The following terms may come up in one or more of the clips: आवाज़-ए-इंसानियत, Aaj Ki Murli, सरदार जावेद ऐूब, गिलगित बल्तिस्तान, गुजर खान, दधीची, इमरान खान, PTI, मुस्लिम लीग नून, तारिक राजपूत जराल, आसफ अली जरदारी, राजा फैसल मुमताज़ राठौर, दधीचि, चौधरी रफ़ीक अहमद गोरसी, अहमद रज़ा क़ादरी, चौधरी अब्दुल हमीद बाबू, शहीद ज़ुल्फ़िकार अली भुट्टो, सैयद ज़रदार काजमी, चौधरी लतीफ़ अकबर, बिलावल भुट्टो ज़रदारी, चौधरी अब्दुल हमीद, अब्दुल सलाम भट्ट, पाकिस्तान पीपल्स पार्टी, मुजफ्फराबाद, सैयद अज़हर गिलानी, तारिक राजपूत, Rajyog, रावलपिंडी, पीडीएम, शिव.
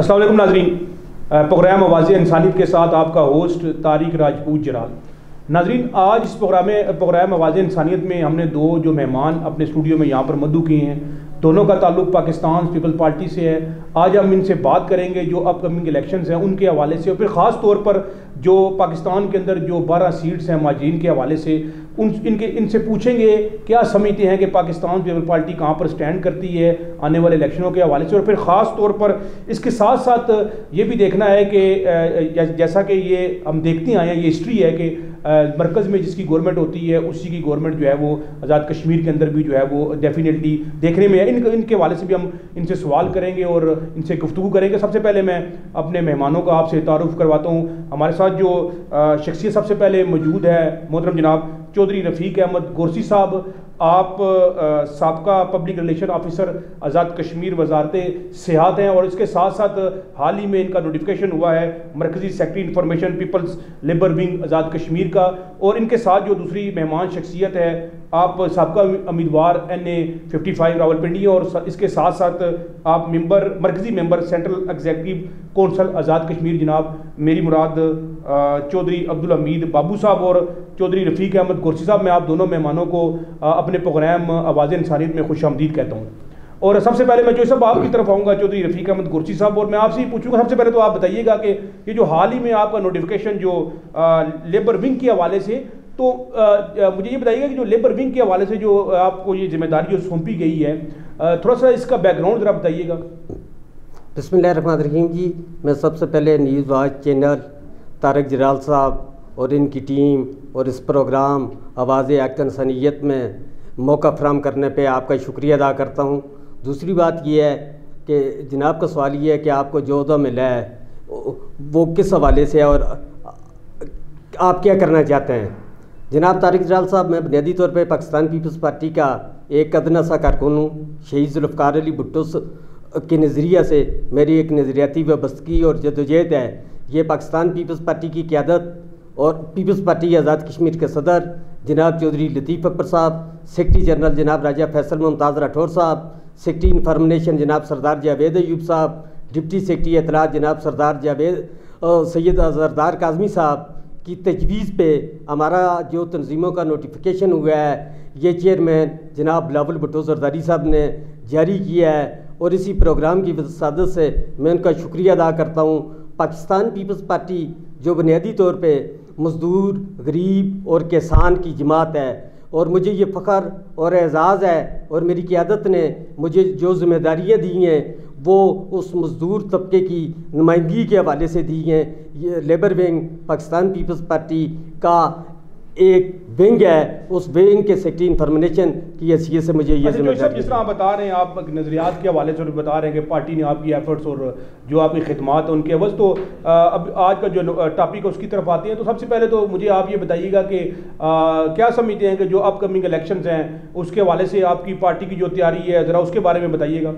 अस्सलाम वालेकुम नाज़रीन, प्रोग्राम आवाज़-ए-इंसानियत के साथ आपका होस्ट तारिक राजपूत जराल। नाज़रीन, आज इस प्रोग्राम आवाज़-ए-इंसानियत में हमने दो जो मेहमान अपने स्टूडियो में यहाँ पर मद्दू किए हैं, दोनों का ताल्लुक पाकिस्तान पीपल्स पार्टी से है। आज हम इनसे बात करेंगे जो अपकमिंग इलेक्शंस हैं उनके हवाले से, और फिर ख़ास तौर पर जो पाकिस्तान के अंदर जो 12 सीट्स हैं माजीन के हवाले से इनसे पूछेंगे क्या समझते हैं कि पाकिस्तान पीपल्स पार्टी कहाँ पर स्टैंड करती है आने वाले इलेक्शनों के हवाले से। और फिर ख़ास तौर पर इसके साथ साथ ये भी देखना है कि जैसा कि ये हम देखते आए हैं, ये हिस्ट्री है कि मरकज़ में जिसकी गवर्नमेंट होती है उसी की गवर्नमेंट जो है वो आज़ाद कश्मीर के अंदर भी जो है वो डेफिनेटली देखने में है। इनके हवाले से भी हम इनसे सवाल करेंगे और इनसे गुफ्तगू करेंगे। सबसे पहले मैं अपने मेहमानों का आपसे तारुफ़ करवाता हूँ। हमारे साथ जो शख्सियत सबसे पहले मौजूद है मोहतरम जनाब चौधरी रफ़ीक अहमद गोरसी साहब, आप साबका public relation officer Azad Kashmir वजारते सियाहत हैं, और इसके साथ साथ हाल ही में इनका नोटिफिकेशन हुआ है मरकज़ी secretary information peoples labour wing Azad Kashmir का। और इनके साथ जो दूसरी मेहमान शख्सियत है, आप साबका उम्मीदवार NA 55 रावलपिंडी, और इसके साथ साथ आप मेंबर मरकज़ी member central executive council Azad Kashmir जनाब मेरी मुराद चौधरी अब्दुल हमीद बाबू साहब और चौधरी रफ़ीक अहमद गोरसी साहब। मैं आप दोनों मेहमानों को अपने प्रोग्राम आवाज़-ए-इंसानियत में खुशामदीद कहता हूँ। और सबसे पहले मैं जो सब आपकी तरफ आऊँगा चौधरी रफ़ीक अहमद गोरसी साहब, और मैं आपसे ही पूछूंगा सबसे पहले तो आप बताइएगा कि ये जो हाल ही में आपका नोटिफिकेशन जो लेबर विंग के हवाले से, तो मुझे ये बताइएगा कि जो लेबर विंग के हवाले से जो आपको ये जिम्मेदारी जो सौंपी गई है, थोड़ा सा इसका बैकग्राउंड ज़रा बताइएगा। बिस्मिल्लाहिर्रहमानिर्रहीम जी, मैं सबसे पहले न्यूज़ वाच चैनल तारिक जराल साहब और इनकी टीम और इस प्रोग्राम आवाज़-ए-इंसानियत में मौका फराहम करने पे आपका शुक्रिया अदा करता हूँ। दूसरी बात यह है कि जनाब का सवाल ये है कि आपको जो अहदा मिला है वो किस हवाले से है और आप क्या करना चाहते हैं। जनाब तारिक जलाल साहब, मैं बुनियादी तौर पर पाकिस्तान पीपल्स पार्टी का एक अदना सा कारकुन हूँ। शहीद ज़ुल्फ़िकार अली भुट्टो के नज़रिया से मेरी एक नज़रियाती वाबस्तगी और जदोजहद है। ये पाकिस्तान पीपल्स पार्टी की क़्यादत और पीपल्स पार्टी आज़ाद कश्मीर के सदर जनाब चौधरी लतीफ़ अकबर साहब, सेक्रटरी जनरल जनाब राजा फैसल मुमताज़ राठौर साहब, सेक्रटरी इंफॉर्मेशन जनाब सरदार जावेद ऐूब साहब, डिप्टी सेक्रटरी इतलात जनाब सरदार जावेद सैयद ज़रदार काजमी साहब की तजवीज़ पे हमारा जो तनजीमों का नोटिफिकेशन हुआ है ये चेयरमैन जनाब बिलावल भुट्टो ज़रदारी साहब ने जारी किया है, और इसी प्रोग्राम की वसादत से मैं उनका शुक्रिया अदा करता हूँ। पाकिस्तान पीपल्स पार्टी जो बुनियादी तौर पे मज़दूर, गरीब और किसान की जमात है, और मुझे ये फ़ख्र और एज़ाज़ है और मेरी क़्यादत ने मुझे जो ज़िम्मेदारियाँ दी हैं वो उस मज़दूर तबके की नुमाइंदगी के हवाले से दी हैं। ये labour wing पाकिस्तान पीपल्स पार्टी का एक विंग है, उस विंग के सेक्रेटरी इंफॉर्मेशन की हैसियत से मुझे ये जिम्मेदारी। जिस तरह आप बता रहे हैं, आप नज़रियात के हवाले से बता रहे हैं कि पार्टी ने आपकी एफर्ट्स और जो आपकी खिदमत उनके अवज़, तो अब आज का जो टॉपिक है उसकी तरफ आते हैं। तो सबसे पहले तो मुझे आप ये बताइएगा कि क्या समझते हैं कि जो अपकमिंग इलेक्शंस हैं उसके हवाले से आपकी पार्टी की जो तैयारी है, ज़रा उसके बारे में बताइएगा।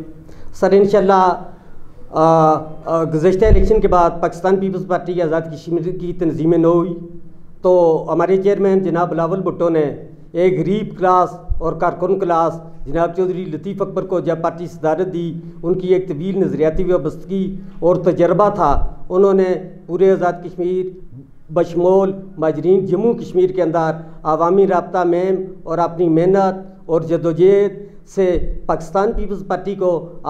सर, इंशाल्लाह गुज़श्ता इलेक्शन के बाद पाकिस्तान पीपल्स पार्टी की आज़ाद कश्मीर की तनजीमें न हुई, तो हमारे चेयरमैन जनाब बिलावल भुट्टो ने एक गरीब क्लास और कारकुन क्लास जनाब चौधरी लतीफ़ अकबर को जब पार्टी सदारत दी, उनकी एक तवील नज़रियाती वाबस्तगी और तजर्बा था। उन्होंने पूरे आज़ाद कश्मीर बशमोल माजरीन जम्मू कश्मीर के अंदर आवामी राबता में और अपनी मेहनत और जदोजहद से पाकिस्तान पीपल्स पार्टी को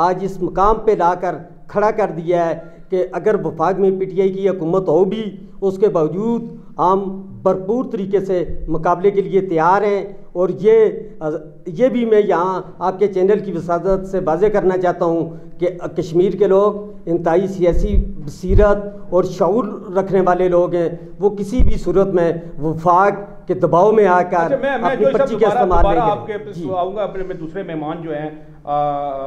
आज इस मकाम पे लाकर खड़ा कर दिया है कि अगर वफाक में PTI की हुकूमत हो भी, उसके बावजूद हम भरपूर तरीके से मुकाबले के लिए तैयार हैं। और ये भी मैं यहाँ आपके चैनल की वसादत से वाज़े करना चाहता हूँ कि कश्मीर के लोग इंतहाई सियासी बसीरत और शऊर रखने वाले लोग हैं, वो किसी भी सूरत में वफाक के दबाव में आकर अपनी पर्ची के इस्तेमाल नहीं आऊँगा। अपने दूसरे मेहमान जो हैं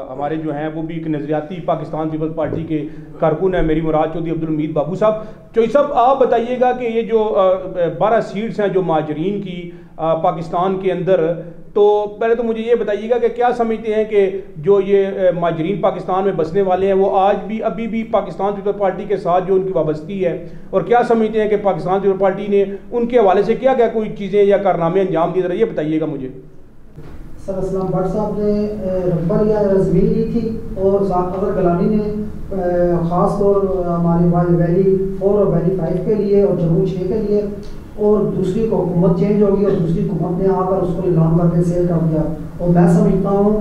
हमारे जो हैं वो भी एक नज़रियाती पाकिस्तान पीपल्स पार्टी के कारकुन हैं मेरी मुराद चौधरी अब्दुल हमीद बाबू साहब। चौधरी साहब, आप बताइएगा कि ये जो 12 सीट्स हैं जो माजरीन की पाकिस्तान के अंदर, तो पहले तो मुझे ये बताइएगा कि क्या समझते हैं कि जो ये माजरीन पाकिस्तान में बसने वाले हैं वो आज भी अभी भी पाकिस्तान पीपल्स पार्टी के साथ जो उनकी वाबस्तगी है, और क्या समझते हैं कि पाकिस्तान पीपल्स पार्टी ने उनके हवाले से क्या क्या कोई चीज़ें या कारनामे अंजाम दिए, ज़रा ये बताइएगा मुझे। सरदार सलाम भट्ट साहब ने रब्बा या रजवी ली थी और अज़हर गिलानी ने ख़ास तौर हमारे वाइज वैली 4 और वैली 5 के लिए और जम्मू 6 के लिए, और दूसरी को हुकूमत चेंज होगी और दूसरी हुकूमत ने आकर उसको इलाम करके सेल कर दिया। और मैं समझता हूँ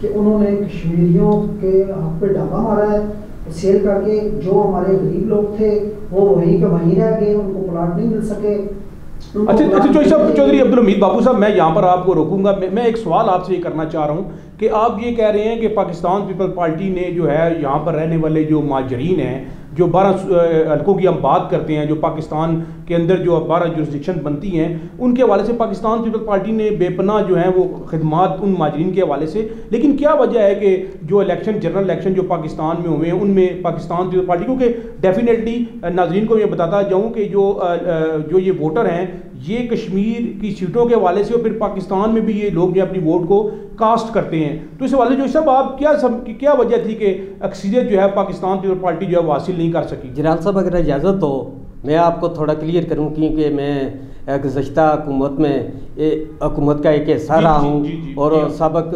कि उन्होंने कश्मीरियों के हक पे डाका मारा है सेल करके। जो हमारे गरीब लोग थे वो वहीं के वहीं रह गए, उनको प्लाट नहीं मिल सके। अच्छा चौधरी अब्दुल हमीद बाबू साहब, मैं यहाँ पर आपको रोकूंगा। मैं एक सवाल आपसे ये करना चाह रहा हूँ कि आप ये कह रहे हैं कि पाकिस्तान पीपल्स पार्टी ने जो है यहाँ पर रहने वाले जो माजरीन हैं, जो 12 हल्कों की हम बात करते हैं, जो पाकिस्तान के अंदर जो 12 जुरिस्डिक्शन बनती हैं, उनके हवाले से पाकिस्तान पीपल्स पार्टी ने बेपनाह जो हैं वो खिदमात उन माजरीन के हवाले से, लेकिन क्या वजह है कि जो इलेक्शन जनरल इलेक्शन जो पाकिस्तान में हुए हैं उनमें पाकिस्तान पीपल्स पार्टी, क्योंकि डेफिनेटली नाजरीन को मैं बताता जाऊँ कि जो ये वोटर हैं ये कश्मीर की सीटों के हवाले से और फिर पाकिस्तान में भी ये लोग जो अपनी वोट को कास्ट करते हैं, तो इस हवाले जो सब आप क्या वजह थी कि अक्सरियत जो है पाकिस्तान पीपल्स पार्टी जो है हासिल नहीं कर सकी? जनरल साहब अगर इजाज़त हो मैं आपको थोड़ा क्लियर करूँ, क्योंकि मैं गुज़श्ता हुकूमत में हुकूमत का एक हिस्सा रहा हूँ और सबक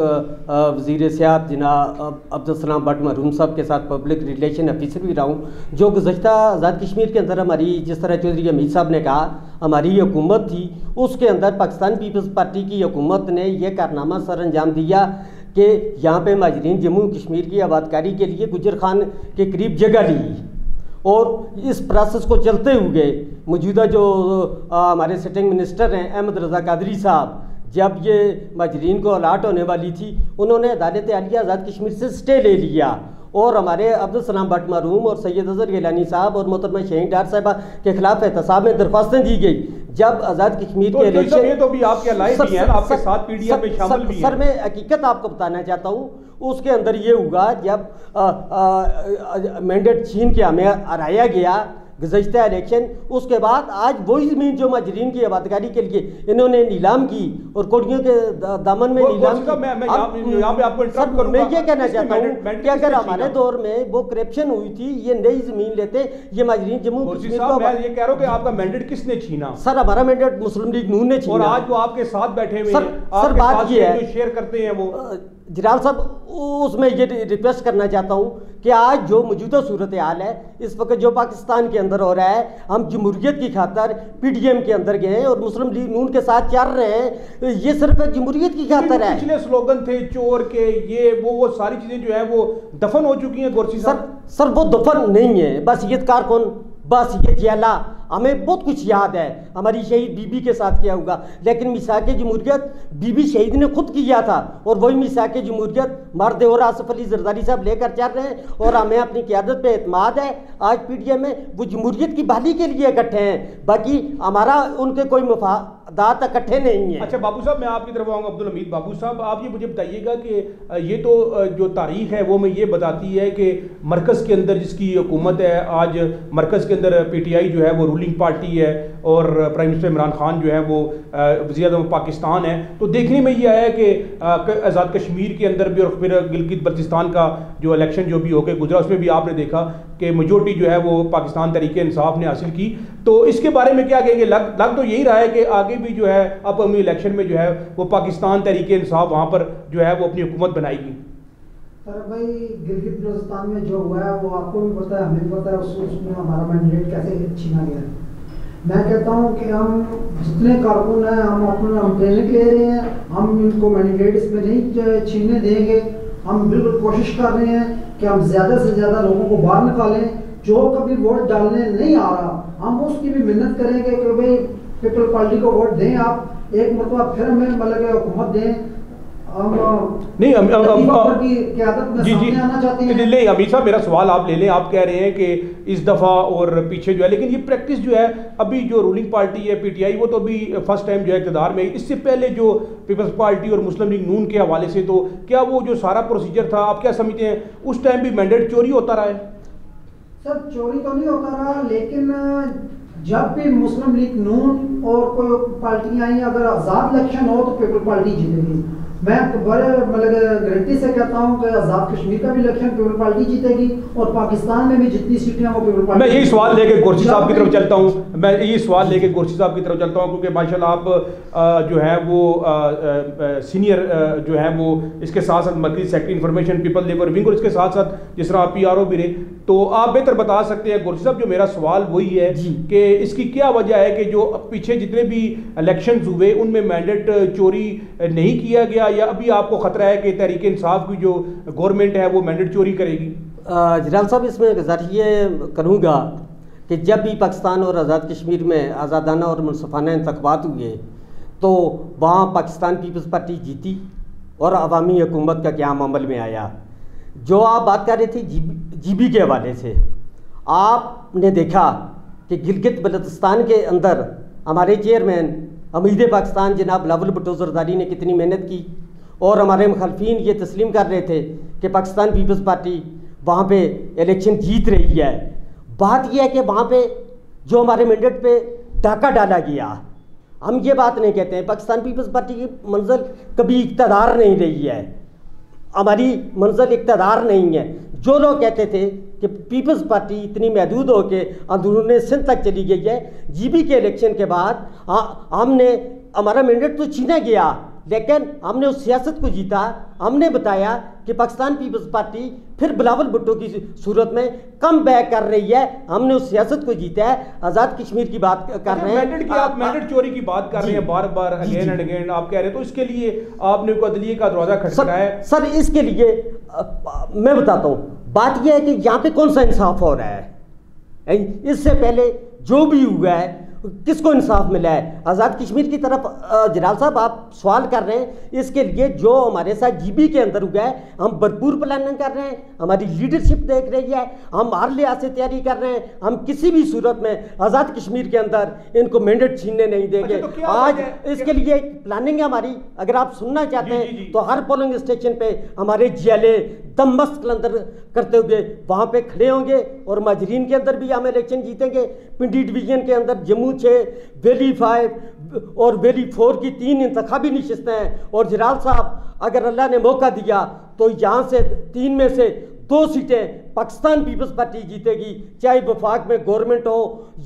वज़ीर सियाहत जनाब अब्दुल सलाम भट्ट मरहूम साहब के साथ पब्लिक रिलेशन ऑफिसर भी रहा हूँ। जो गुज़श्ता आज़ाद कश्मीर के अंदर हमारी, जिस तरह चौधरी हमीद साहब ने कहा, हमारी हुकूमत थी, उसके अंदर पाकिस्तान पीपल्स पार्टी की हुकूमत ने यह कारनामा सर अंजाम दिया कि यहाँ पे माजरीन जम्मू कश्मीर की आबादकारी के लिए गुजर खान के करीब जगह ली, और इस प्रोसेस को चलते हुए मौजूदा जो हमारे सिटिंग मिनिस्टर हैं अहमद रज़ा क़ादरी साहब, जब ये माजरीन को अलाट होने वाली थी उन्होंने अदालत आलिया आज़ाद कश्मीर से स्टे ले लिया, और हमारे अब्दुल सलाम भट्ट मरहूम और सैयद अज़हर गिलानी साहब और मोहतरमा शाहिद डार साहबा के खिलाफ एहतसाब में दरख्वास्तें दी गई। जब आज़ाद कश्मीर के इलेक्शन ये तो भी आपके लाइफ भी हैं, आपके साथ पीडीएफ में शामिल भी हैं। सर मैं हकीकत आपको बताना चाहता हूँ, उसके अंदर ये हुआ जब मैंडेट छीन के हमें हराया गया गुज़श्ता इलेक्शन, उसके बाद आज वही ज़मीन जो माजरीन की आबादकारी के लिए इन्होंने नीलाम की और कोड़ियों के दामन में नीलाम की। मैं ये कहना चाहता हूँ कि अगर हमारे दौर में वो करप्शन हुई थी, ये नई ज़मीन लेते, ये माजरीन जम्मू कश्मीर को, मैं ये कह रहा हूँ कि आपका मैंडेट किसने छीना? सर हमारा मैंडेट मुस्लिम लीग नून ने छीना, और आज वो आपके साथ बैठे हुए सर बात ये है शेयर करते हैं वो। जलाल साहब उसमें ये रिक्वेस्ट करना चाहता हूँ कि आज जो मौजूदा सूरत हाल है, इस वक्त जो पाकिस्तान के अंदर हो रहा है, हम जमहूरियत की खातर पीडीएम के अंदर गए हैं और मुस्लिम लीग नून के साथ चल रहे हैं, ये सिर्फ जमहूरियत की खातर है। पिछले स्लोगन थे चोर के, ये वो सारी चीज़ें जो है वो दफन हो चुकी हैं गोरसी साहब। सर वो दफन नहीं है, बस ये कारकुन, बस ये जियाला, हमें बहुत कुछ याद है हमारी शहीद बीबी के साथ क्या हुआ, लेकिन मिसाके जमहूरियत बीबी शहीद ने खुद किया था, और वही मिसाके जमहूरियत मर्द और आसफ अली जरदारी साहब लेकर चल रहे हैं, और हमें अपनी क़ियादत पे एतमाद है। आज पीडीएम में वो जमहूरियत की बहाली के लिए इकट्ठे हैं, बाकी हमारा उनके कोई मफादात इकट्ठे नहीं है। अच्छा बाबू साहब मैं आपकी तरफ आऊँगा, अब्दुल हमीद बाबू साहब आप ये मुझे बताइएगा कि ये तो जो तारीख है वो मैं ये बताती है कि मरकज़ के अंदर जिसकी हुकूमत है, आज मरकज़ के अंदर पीटीआई जो है वो रूलिंग पार्टी है और प्राइम मिनिस्टर इमरान खान जो है वो वज़ीर-ए-आज़म पाकिस्तान है, तो देखने में ये आया है कि आज़ाद कश्मीर के अंदर भी और फिर गिलगित बल्तिस्तान का जो इलेक्शन जो भी होके गुजरा उसमें भी आपने देखा कि मेजॉरिटी जो है वो पाकिस्तान तरीके इंसाफ ने हासिल की, तो इसके बारे में क्या कहेंगे? लग तो यही रहा है कि आगे भी जो है अपने इलेक्शन में जो है वो पाकिस्तान तरीके इंसाफ वहाँ पर जो है वो अपनी हुकूमत बनाएगी। अरे भाई गिलगित बल्तिस्तान में जो हुआ है वो आपको भी पता है, हमें भी पता है, उसमें हमारा मैंडेट कैसे छीना गया है। मैं कहता हूँ कि हम जितने कारकुन हैं हम अपना ट्रेनिंग ले रहे हैं, हम इनको मैंडेट इसमें नहीं छीनने देंगे। हम बिल्कुल कोशिश कर रहे हैं कि हम ज़्यादा से ज़्यादा लोगों को बाहर निकालें। जो कभी वोट डालने नहीं आ रहा हम उसकी भी मिन्नत करेंगे कि भाई पीपल्स पार्टी को वोट दें आप, एक मरतबा फिर हमें मतलब हुकूमत दें। नहीं हमेशा मेरा सवाल आप ले लें, आप कह रहे हैं कि इस दफ़ा और पीछे जो है, लेकिन ये प्रैक्टिस जो है अभी जो रूलिंग पार्टी है पीटीआई वो तो अभी फर्स्ट टाइम जो है इक़्तिदार में, इससे पहले जो पीपल्स पार्टी और मुस्लिम लीग नून के हवाले से तो क्या वो जो सारा प्रोसीजर था आप क्या समझते हैं उस टाइम भी मैंडेट चोरी होता रहा है? सर चोरी तो नहीं होता रहा, लेकिन जब भी मुस्लिम लीग नून और कोई पार्टियाँ आई अगर आज़ाद इलेक्शन हो तो पीपल्स पार्टी जीतेगी, मैं दोबारा मतलब गारंटी से कहता हूं कि आज़ाद कश्मीर का भी इलेक्शन पीपल्स पार्टी जीतेगी और पाकिस्तान में भी जितनी सीटें हैं वो पीपल्स पार्टी। मैं यही सवाल लेके गोरसी साहब की तरफ चलता हूं, क्योंकि माशाल्लाह आप जो है वो सीनियर जो है वो इसके साथ साथ मर्कज़ी secretary information people labour wing और इसके साथ साथ जिस तरह आप PRO भी रहे, तो आप बेहतर बता सकते हैं गोरसी साहब। जो मेरा सवाल वही है कि इसकी क्या वजह है कि जो पीछे जितने भी इलेक्शन हुए उनमें मैंडेट चोरी नहीं किया गया, या अभी आपको खतरा है कि तहरीक इंसाफ की जो गवर्नमेंट है वो मैंडेट चोरी करेगी? जनरल साहब, इसमें गुजारिश ये करूँगा कि जब भी पाकिस्तान और आज़ाद कश्मीर में आज़ादाना और मुनसफाना इंतख़ाबात हुए तो वहाँ पाकिस्तान पीपल्स पार्टी जीती और अवामी हुकूमत का क़याम अमल में आया। जो आप बात कर रहे थे जी बी के हवाले से, आपने देखा कि गिलगित बल्तिस्तान के अंदर हमारे चेयरमैन अमीद पाकिस्तान जनाब बिलावल भुट्टो ज़रदारी ने कितनी मेहनत की और हमारे मुखालफिन ये तस्लीम कर रहे थे कि पाकिस्तान पीपल्स पार्टी वहाँ पे इलेक्शन जीत रही है। बात यह है कि वहाँ पे जो हमारे मैंडेट पे डाका डाला गया, हम ये बात नहीं कहते हैं। पाकिस्तान पीपल्स पार्टी की मंजिल कभी इक़्तिदार नहीं रही है, हमारी मंजिल इक़्तिदार नहीं है। जो लोग कहते थे कि पीपल्स पार्टी इतनी महदूद होकर अंदरून सिंध तक चली गई है, जीबी के इलेक्शन के बाद हमने हमारा मैंडेट तो छीना गया लेकिन हमने उस सियासत को जीता। हमने बताया कि पाकिस्तान पीपल्स पार्टी फिर बिलावल भुट्टो की सूरत में कम बैक कर रही है, हमने उस सियासत को जीता है। आज़ाद कश्मीर की बात कर रहे हैं, मैंडेट की आप मैंडेट चोरी की बात कर रहे हैं बार बार, अगेन एंड अगेन आप कह रहे हैं, तो इसके लिए आपने को अदलिये का दरवाज़ा खटखटाया है। सर, इसके लिए मैं बताता हूँ, बात यह है कि यहाँ पे कौन सा इंसाफ हो रहा है। इससे पहले जो भी हुआ है किसको इंसाफ मिला है? आज़ाद कश्मीर की तरफ जलाल साहब आप सवाल कर रहे हैं, इसके लिए जो हमारे साथ जीबी के अंदर हुआ है हम भरपूर प्लानिंग कर रहे हैं, हमारी लीडरशिप देख रही है, हम हर लिहाज से तैयारी कर रहे हैं। हम किसी भी सूरत में आज़ाद कश्मीर के अंदर इनको मैंडेट छीनने नहीं देंगे। तो आज इसके लिए प्लानिंग है हमारी, अगर आप सुनना चाहते हैं तो हर पोलिंग स्टेशन पर हमारे GLA दमबस्त कलंदर करते हुए वहाँ पर खड़े होंगे और माजरीन के अंदर भी हम इलेक्शन जीतेंगे। पिंडी डिवीजन के अंदर जम्मू 6, Valley 5 और Valley 4 की 3 इंतखाबी निशस्तें हैं और जलाल साहब अगर अल्लाह ने मौका दिया तो यहाँ से 3 में से 2 सीटें पाकिस्तान पीपल्स पार्टी जीतेगी, चाहे वफाक में गवर्नमेंट हो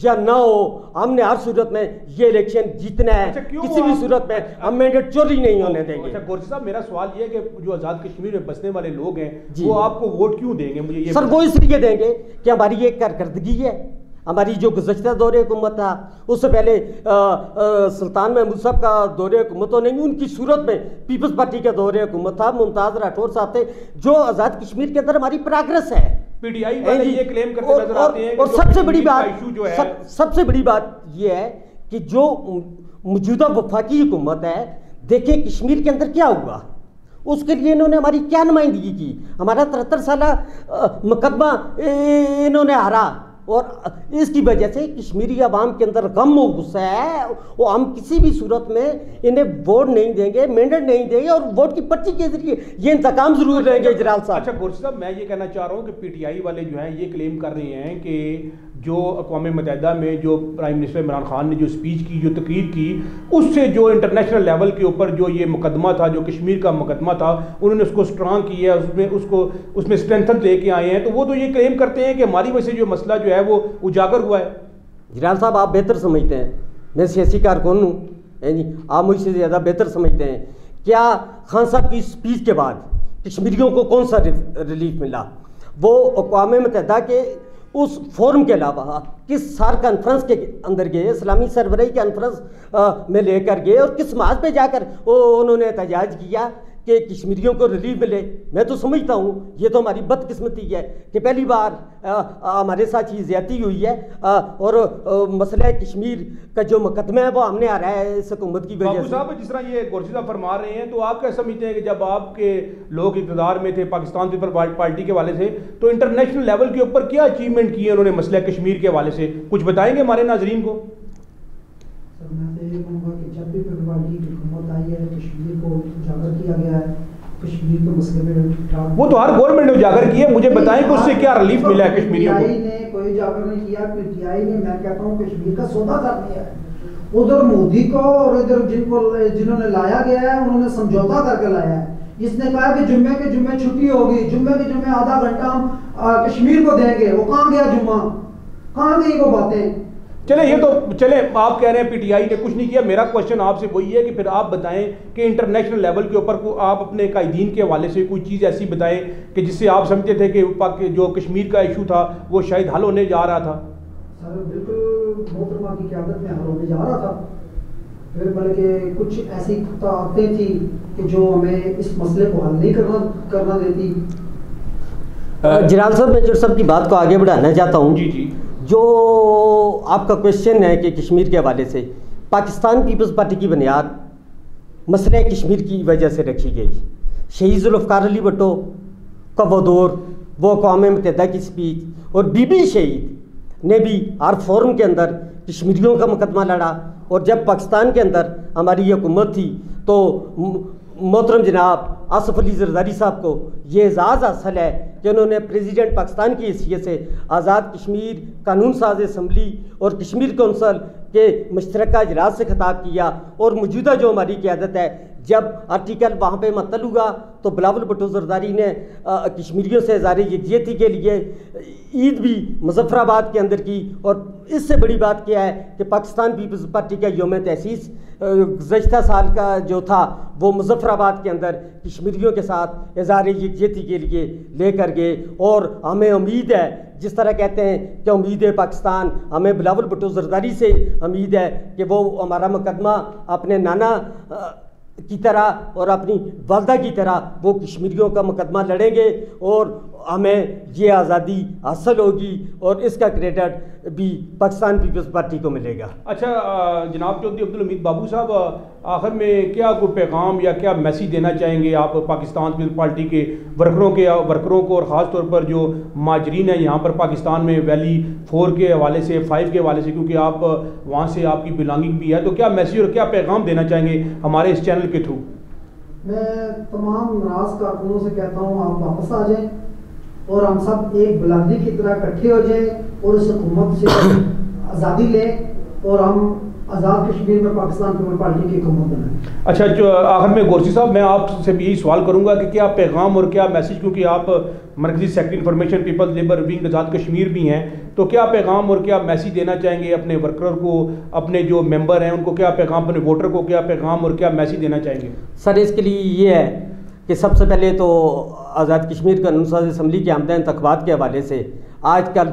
या ना हो। हमने हर सूरत में ये इलेक्शन जीतना है, किसी भी सूरत में हम मैंडेट चोरी नहीं होने देंगे। अच्छा गोरसी साहब, मेरा सवाल ये है कि जो आज़ाद कश्मीर में बसने वाले लोग हैं वो आपको वोट क्यों देंगे? मुझे ये सर, वो इसलिए देंगे कि हमारी ये कारकर्दगी है। हमारी जो गुज़श्ता दौरे हुकूमत था, उससे पहले सुल्तान महमूद साहब का दौरे हुकूमत तो नहीं, उनकी सूरत में पीपल्स पार्टी का दौरे हुकूमत था, मुमताज़ राठौर साहब थे। जो आज़ाद कश्मीर के अंदर हमारी प्रोग्रेस है, PDI वाले ये क्लेम करते नजर आते हैं। और सबसे बड़ी बात यह है कि जो मौजूदा वफाकी हुकूमत है, देखें कश्मीर के अंदर क्या हुआ, उसके लिए इन्होंने हमारी क्या नुमाइंदगी की। हमारा 73 साल मुकदमा इन्होंने हारा और इसकी वजह से कश्मीरी आवाम के अंदर गम और गुस्सा है, और हम किसी भी सूरत में इन्हें वोट नहीं देंगे, मैंडेट नहीं देंगे और वोट की पर्ची के जरिए ये इंतकाम जरूर लेंगे। जलाल साहब, अच्छा गोरसी साहब, मैं ये कहना चाह रहा हूँ कि PTI वाले जो हैं ये क्लेम कर रहे हैं कि जो अक़वाम मुत्तहिदा में जो प्राइम मिनिस्टर इमरान खान ने जो स्पीच की, जो तकरीर की, उससे जो इंटरनेशनल लेवल के ऊपर जो ये मुकदमा था, जो कश्मीर का मुकदमा था, उन्होंने उसको स्ट्रांग किया, उसमें स्ट्रेंथन लेके आए हैं। तो वो तो ये क्लेम करते हैं कि हमारी वजह से जो मसला जो है वो उजागर हुआ है। जलाल साहब, आप बेहतर समझते हैं, मैं सियासी कारकुन हूँ, आप मुझसे ज़्यादा बेहतर समझते हैं। क्या खान साहब की स्पीच के बाद कश्मीरियों को कौन सा रिलीफ मिला? वो अक़वाम मुत्तहिदा के उस फोरम के अलावा किस सार कॉन्फ्रेंस के अंदर गए, इस्लामी सरबराही कॉन्फ्रेंस में लेकर गए और किस माज पे जाकर उन्होंने एहतजाज किया कि कश्मीरियों को रिलीफ मिले। मैं तो समझता हूँ ये तो हमारी बदकिस्मती है कि पहली बार हमारे साथ ये ज्यादती हुई है और मसला कश्मीर का जो मुकदमा है वो हमने आ रहा है इस हुकूमत की वजह से। साहब, जिस तरह ये गोरसी साहब फरमा रहे हैं, तो आप क्या समझते हैं कि जब आपके लोग इक़्तिदार में थे पाकिस्तान पीपल्स पार्टी के हवाले से, तो इंटरनेशनल लेवल के ऊपर क्या अचीवमेंट किए उन्होंने मसला कश्मीर के हवाले से, कुछ बताएंगे हमारे नाजरीन को? वो तो हर गवर्नमेंट ने उजागर किया, मुझे बताएं कि उससे क्या रिलीफ मिला है कश्मीरियों को? पीटीआई ने कोई उजागर नहीं किया, पीटीआई ने, मैं कहता हूँ, कश्मीर का सौदा कर दिया है। उधर मोदी को और इधर जिनको जिन्होंने लाया गया है उन्होंने समझौता करके लाया है। इसने कहा कि जुम्मे के जुम्मे छुट्टी होगी, जुम्मे के जुम्मे आधा घंटा हम कश्मीर को देंगे। वो कहाँ गया जुम्मा, कहाँ गई वो बातें? चले ये तो चले, आप कह रहे हैं पीटीआई ने कुछ नहीं किया। मेरा क्वेश्चन आपसे वही है कि फिर आप बताएं कि इंटरनेशनल लेवल के ऊपर को आप अपने कायदीन के हवाले से कोई चीज़ ऐसी बताएं कि जिससे आप समझते थे कि जो कश्मीर का इशू था वो शायद हल होने जा रहा था। सर बिल्कुल मोहतरमा की क़यादत में हल होने जा रहा था, फिर बल्कि कुछ ऐसी ताकतें थी कि जो हमें इस मसले को हल नहीं करना देती। जलाल साहब, मैं जो सब की बात को आगे बढ़ाना चाहता हूँ। जी जी, जो आपका क्वेश्चन है कि कश्मीर के हवाले से, पाकिस्तान पीपल्स पार्टी की बुनियाद मसले कश्मीर की वजह से रखी गई। शहीद ज़ुल्फ़िकार अली भुट्टो का वो दौर, वो अक़वाम मुत्तहदा की स्पीच, और बीबी शहीद ने भी हर फोरम के अंदर कश्मीरियों का मुकदमा लड़ा। और जब पाकिस्तान के अंदर हमारी हुकूमत थी तो मोहतरम जनाब आसफ अली जरदारी साहब को ये एजाज़ हासिल है कि उन्होंने प्रेसिडेंट पाकिस्तान की हैसियत से आज़ाद कश्मीर कानून साज असम्बली और कश्मीर कौंसल के मुश्तरका इजलास से खिताब किया। और मौजूदा जो हमारी क़यादत है, जब आर्टिकल वहाँ पर मतल हुआ तो बिलावल भुट्टो ज़रदारी ने कश्मीरियों से इज़हार यकजहती के लिए ईद भी मुजफ्फराबाद के अंदर की। और इससे बड़ी बात क्या है कि पाकिस्तान पीपल्स पार्टी का यौम तहसीस गुज़श्ता साल का जो था वो मुजफ्फराबाद के अंदर कश्मीरियों के साथ इज़हार यकजहती के लिए लेकर गए। और हमें उम्मीद है, जिस तरह कहते हैं कि उम्मीद है पाकिस्तान, हमें बिलावल भुट्टो ज़रदारी से उम्मीद है कि वो हमारा मुकदमा अपने नाना की तरह और अपनी वालदा की तरह वो कश्मीरियों का मुकदमा लड़ेंगे और हमें ये आज़ादी हासिल होगी। और इसका क्रेडिट भी पाकिस्तान पीपल्स पार्टी को मिलेगा। अच्छा जनाब चौधरी अब्दुल हमीद बाबू साहब, आखिर में क्या कोई पैगाम या क्या मैसेज देना चाहेंगे आप पाकिस्तान पीपल्स पार्टी के वर्करों को, और ख़ास तौर पर जो माजरीन है यहाँ पर पाकिस्तान में वैली 4 के हवाले से 5 के हवाले से, क्योंकि आप वहाँ से आपकी बिलोंगिंग भी है, तो क्या मैसेज और क्या पैगाम देना चाहेंगे हमारे इस चैनल के थ्रू? मैं तमाम नाराज़ कारकुनों से कहता हूँ आप वापस आ जाएँ और हम सब एक बुलंदी की तरह इकट्ठे हो जाएं और इस हुकूमत से आज़ादी लें और हम आज़ाद कश्मीर में पाकिस्तान पीपल्स पार्टी की हुकूमत बनाएं। अच्छा जो आखिर में गोरसी साहब, मैं आपसे भी यही सवाल करूंगा कि क्या पैगाम और क्या मैसेज, क्योंकि आप मरकजी secretary information peoples labour wing Azad Kashmir भी हैं, तो क्या पैगाम और क्या मैसेज देना चाहेंगे अपने वर्कर को, अपने जो मेम्बर हैं उनको क्या पैगाम, अपने वोटर को क्या पैगाम और क्या मैसेज देना चाहेंगे? सर इसके लिए ये है कि सबसे पहले तो आज़ाद कश्मीर कानून साज असम्बली के आमद इंतख़ाबात के हवाले से आजकल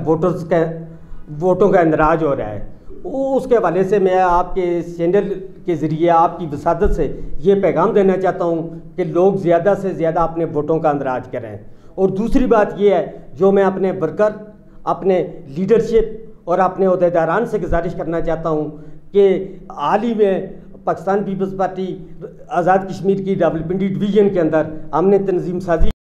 वोटों का इंदराज हो रहा है, उसके हवाले से मैं आपके चैनल के ज़रिए आपकी वसादत से ये पैगाम देना चाहता हूँ कि लोग ज़्यादा से ज़्यादा अपने वोटों का इंदराज करें। और दूसरी बात यह है जो मैं अपने वर्कर, अपने लीडरशिप और अपने अहदेदारान से गुजारिश करना चाहता हूँ कि हाल ही में पाकिस्तान पीपल्स पार्टी आज़ाद कश्मीर की रावलपिंडी डिवीज़न के अंदर हमने तंजीम साजी